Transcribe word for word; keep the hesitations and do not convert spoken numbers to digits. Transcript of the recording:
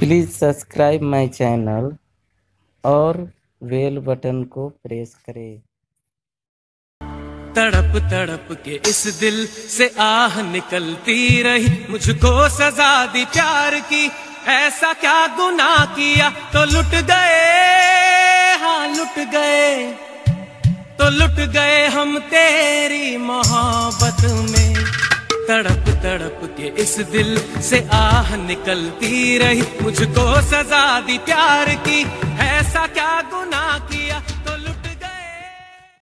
Please subscribe my channel और bell button को press करें। तड़प तड़प के इस दिल से आह निकलती रही, मुझको सजा दी प्यार की, ऐसा क्या गुनाह किया तो लुट गए, हाँ लुट गए, तो लुट गए हम तेरी मोहब्बत में। तड़प तड़प के इस दिल से आह निकलती रही, मुझको सजा दी प्यार की, ऐसा क्या गुनाह किया तो